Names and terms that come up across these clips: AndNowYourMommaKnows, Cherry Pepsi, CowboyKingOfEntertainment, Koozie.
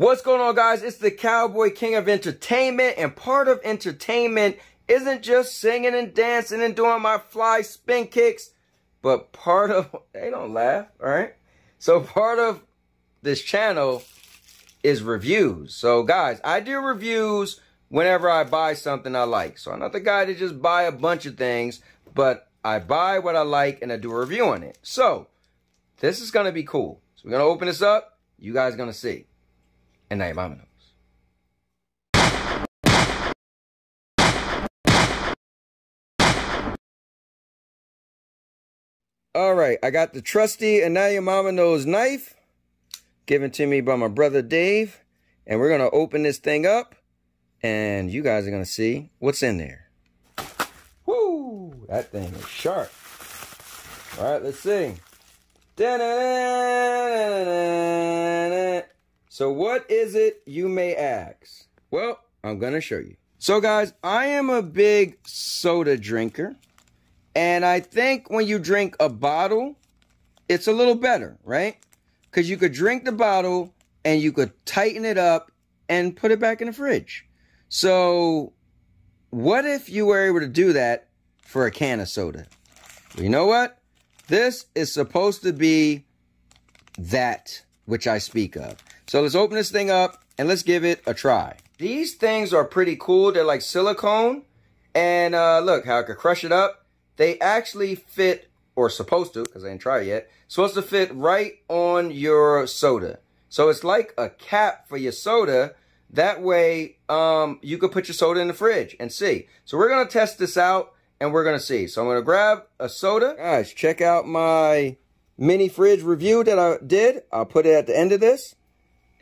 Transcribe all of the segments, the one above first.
What's going on, guys? It's the Cowboy King of Entertainment, and part of entertainment isn't just singing and dancing and doing my fly spin kicks, but part of, they don't laugh, all right? So part of this channel is reviews. So guys, I do reviews whenever I buy something I like. So I'm not the guy to just buy a bunch of things, but I buy what I like and I do a review on it. So this is gonna be cool. So we're gonna open this up. You guys are gonna see. And now your mama knows. All right, I got the trusty And Now Your Mama Knows knife given to me by my brother Dave. And we're going to open this thing up. And you guys are going to see what's in there. Woo, that thing is sharp. All right, let's see. So what is it, you may ask? Well, I'm going to show you. So guys, I am a big soda drinker. And I think when you drink a bottle, it's a little better, right? Because you could drink the bottle and you could tighten it up and put it back in the fridge. So what if you were able to do that for a can of soda? You know what? This is supposed to be that which I speak of. So let's open this thing up and let's give it a try. These things are pretty cool. They're like silicone. And look how I could crush it up. They actually fit, or supposed to, because I didn't try it yet, supposed to fit right on your soda. So it's like a cap for your soda. That way you could put your soda in the fridge and see. So we're going to test this out and we're going to see. So I'm going to grab a soda. Guys, check out my mini fridge review that I did. I'll put it at the end of this.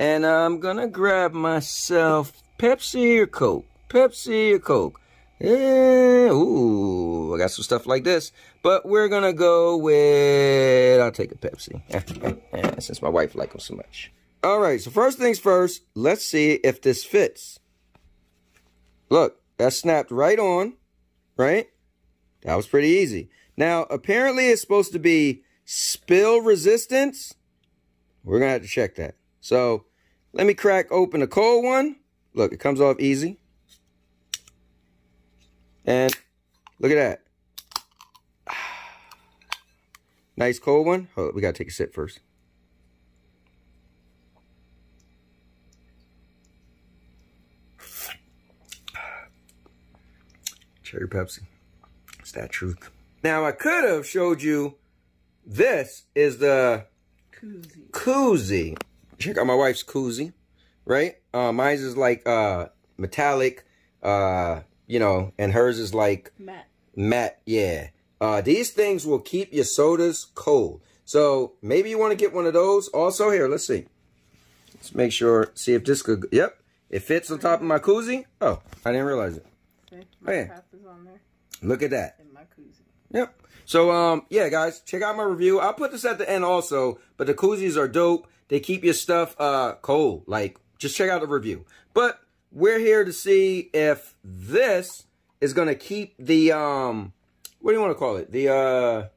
And I'm gonna grab myself Pepsi or Coke. Pepsi or Coke. Yeah, ooh, I got some stuff like this. But we're gonna go with, I'll take a Pepsi. Since my wife likes them so much. All right, so first things first, let's see if this fits. Look, that snapped right on, right? That was pretty easy. Now, apparently it's supposed to be spill resistance. We're gonna have to check that. So, let me crack open a cold one. Look, it comes off easy. And look at that. Nice cold one. Hold on, we got to take a sip first. Cherry Pepsi. It's that truth. Now, I could have showed you this is the Koozie. Check out my wife's Koozie, right? Mine's is like metallic, you know, and hers is like matte, yeah. These things will keep your sodas cold. So maybe you want to get one of those. Also here, let's see. Let's make sure, see if this could, yep. It fits on top of my Koozie. Oh, I didn't realize it. See, my cap is on there. Look at that. In my Koozie. Yep. So, yeah, guys, check out my review. I'll put this at the end also, but the Koozies are dope. They keep your stuff cold. Like, just check out the review. But we're here to see if this is going to keep the, what do you want to call it? The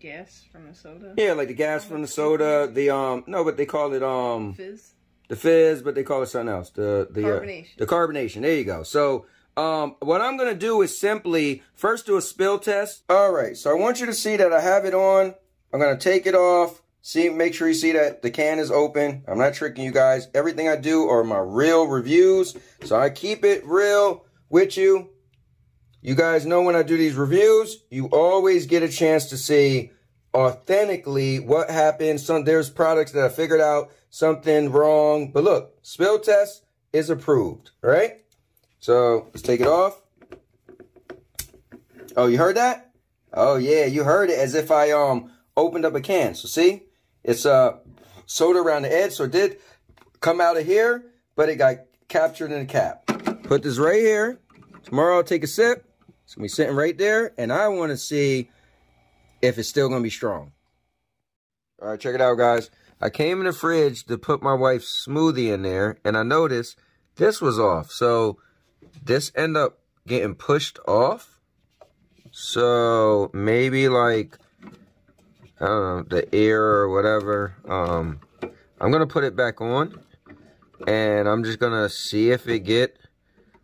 gas from the soda? Yeah, like the gas from the soda. The, no, but they call it, fizz? The fizz, but they call it something else. The carbonation. The carbonation. There you go. So, what I'm going to do is simply first do a spill test. All right. So I want you to see that I have it on. I'm going to take it off. See, make sure you see that the can is open. I'm not tricking you guys. Everything I do are my real reviews. So I keep it real with you. You guys know when I do these reviews, you always get a chance to see authentically what happened. There's products that I figured out something wrong. But look, spill test is approved, right? So let's take it off. Oh, you heard that? Oh yeah, you heard it as if I opened up a can. So see? It's soda around the edge, so it did come out of here, but it got captured in the cap. Put this right here. Tomorrow I'll take a sip. It's going to be sitting right there, and I want to see if it's still going to be strong. All right, check it out, guys. I came in the fridge to put my wife's smoothie in there, and I noticed this was off. So this ended up getting pushed off. So maybe like, I don't know, the air or whatever. I'm going to put it back on. and I'm just gonna see if it get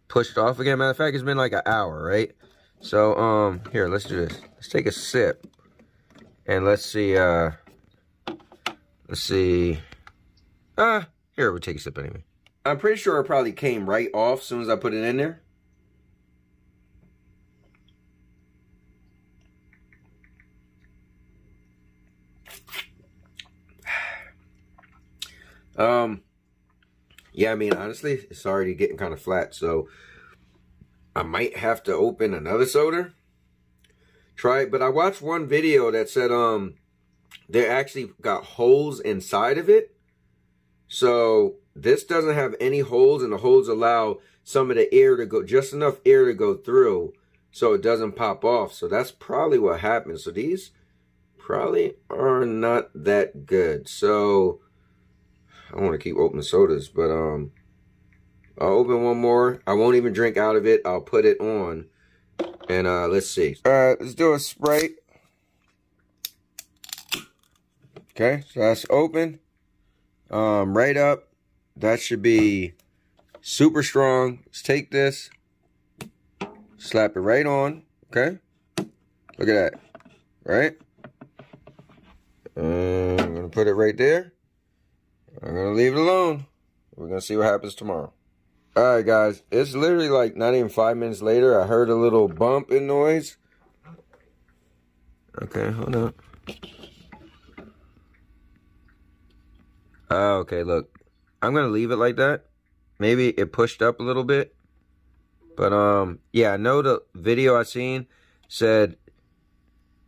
pushed off again. Matter of fact, it's been like an hour, right? So here, let's do this. Let's take a sip and let's see. Here, we'll take a sip anyway. I'm pretty sure it probably came right off as soon as I put it in there. Yeah, I mean, honestly, it's already getting kind of flat, so I might have to open another soda, try it. But I watched one video that said, they actually got holes inside of it. So this doesn't have any holes, and the holes allow some of the air to go, just enough air to go through so it doesn't pop off. So that's probably what happened. So these probably are not that good. So I want to keep opening sodas, but I'll open one more. I won't even drink out of it. I'll put it on, and let's see. All right, let's do a Sprite. Okay, so that's open. Right up. That should be super strong. Let's take this, slap it right on. Okay, look at that. All right, I'm gonna put it right there. I'm gonna leave it alone. We're gonna see what happens tomorrow. All right, guys, it's literally like not even 5 minutes later. I heard a little bump in noise. Okay, hold up. Okay, look, I'm gonna leave it like that. Maybe it pushed up a little bit, but yeah, I know the video I seen said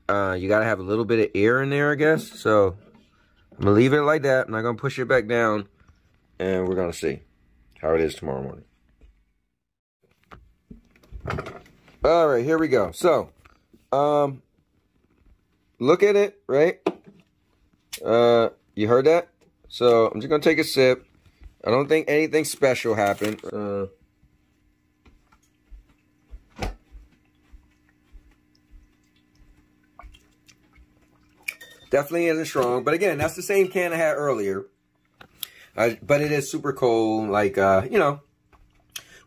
you gotta have a little bit of air in there, I guess. So I'm gonna leave it like that. I'm not gonna push it back down, and we're gonna see how it is tomorrow morning. All right, here we go. So, look at it, right? You heard that? So I'm just gonna take a sip. I don't think anything special happened. Definitely isn't strong, but again, that's the same can I had earlier. But it is super cold. Like, you know,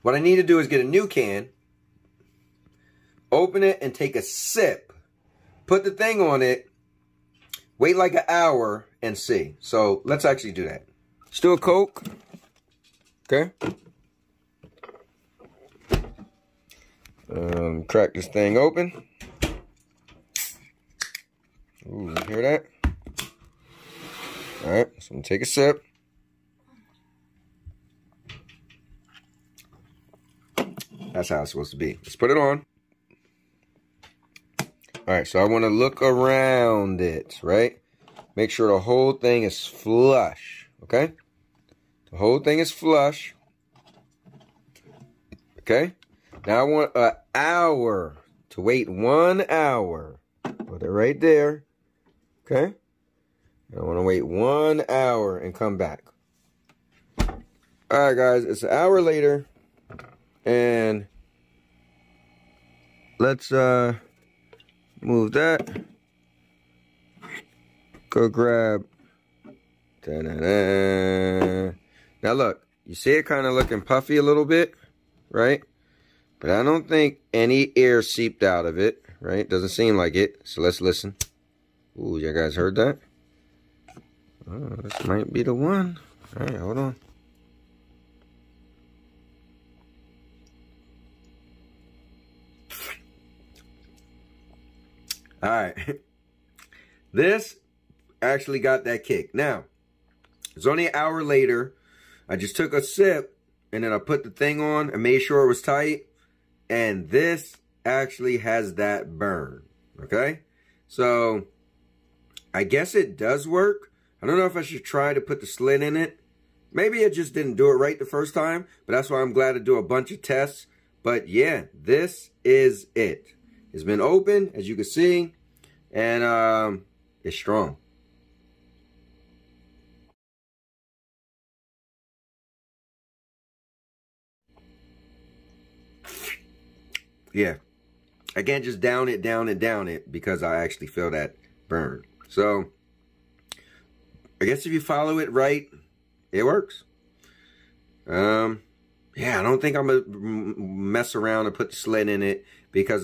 what I need to do is get a new can, open it, and take a sip. Put the thing on it, wait like an hour, and see. So let's actually do that. Still a Coke. Okay. Crack this thing open. Ooh, hear that? All right, so I'm gonna take a sip. That's how it's supposed to be. Let's put it on. All right, so I want to look around it, right? Make sure the whole thing is flush, okay? The whole thing is flush. Okay? Now I want an hour to wait 1 hour. Put it right there. Okay, I want to wait 1 hour and come back. All right, guys, it's an hour later, and let's move that. Go grab. Da-da-da. Now look, you see it kind of looking puffy a little bit, right? But I don't think any air seeped out of it, right? Doesn't seem like it. So let's listen. Ooh, you guys heard that? Oh, this might be the one. All right, hold on. All right. This actually got that kick. Now, it's only an hour later. I just took a sip, and then I put the thing on and made sure it was tight. And this actually has that burn. Okay? So I guess it does work. I don't know if I should try to put the slit in it. Maybe I just didn't do it right the first time, but that's why I'm glad to do a bunch of tests. But yeah, this is it. It's been open, as you can see, and it's strong. Yeah, I can't just down it because I actually feel that burn. So I guess if you follow it right, it works. Yeah, I don't think I'm going to mess around and put the sled in it because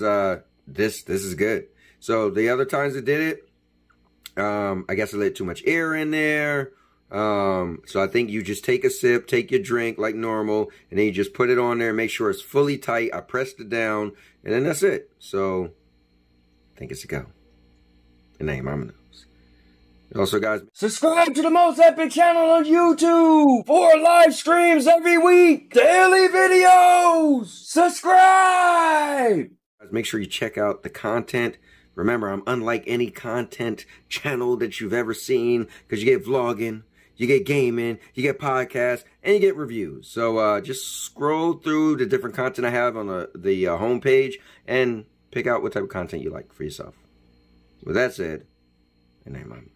this is good. So the other times I did it, I guess I let too much air in there. So I think you just take a sip, take your drink like normal, and then you just put it on there and make sure it's fully tight. I pressed it down, and then that's it. So I think it's a go. And I ain't Mama Knows. Also, guys, subscribe to the most epic channel on YouTube for live streams every week, daily videos. Subscribe. Make sure you check out the content. Remember, I'm unlike any content channel that you've ever seen because you get vlogging, you get gaming, you get podcasts, and you get reviews. So just scroll through the different content I have on the homepage and pick out what type of content you like for yourself. With that said, and I'm on.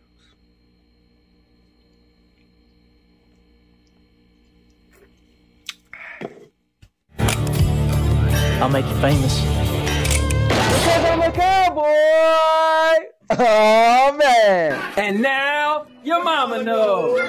I'll make you famous. Because I'm a cowboy! Oh, man! And now, your mama knows!